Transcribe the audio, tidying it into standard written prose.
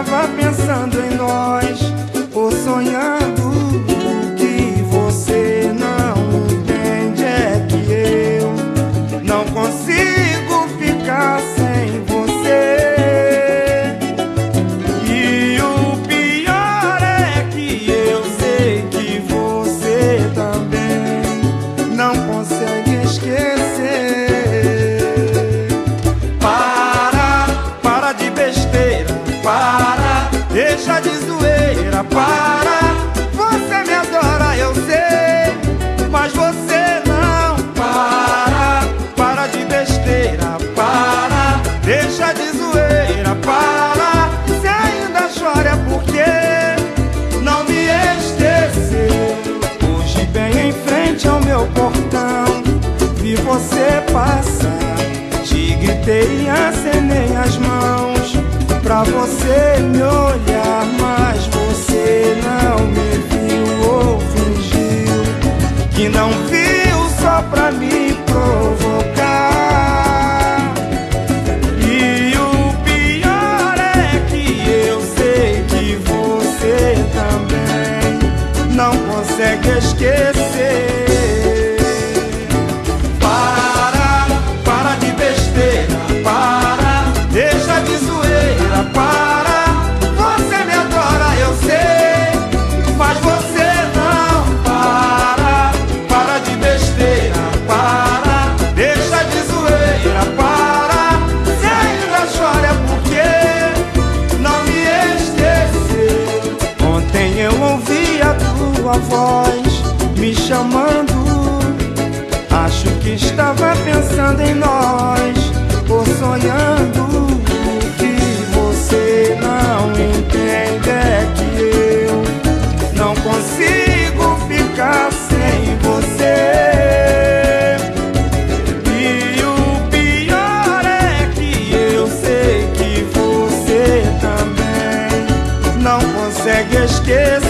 estava pensando em nós, ou sonhando. O que você não entende é que eu não consigo ficar sem você. E o pior é que eu sei que você também não consegue esquecer. Para de besteira, para, deixa de zoeira, para. Você me adora, eu sei, mas você não. Para de besteira, para, deixa de zoeira, para. Se ainda chora é porque não me esqueceu. Hoje bem em frente ao meu portão vi você passar, te gritei e acenei as mãos pra você me olhar, mas você não me viu ou fingiu que não viu só pra me provocar. E o pior é que eu sei que você também não consegue esquecer. Para de besteira, para, deixa de zoeira, para. Você me adora, eu sei, mas você não. Para de besteira, para, deixa de zoeira, para. Se ainda chora é porque não me esqueceu. Ontem eu ouvi a tua voz me chamando, acho que estava pensando em nós, ou sonhando. Você não entende é que eu não consigo ficar sem você. E o pior é que eu sei que você também não consegue esquecer.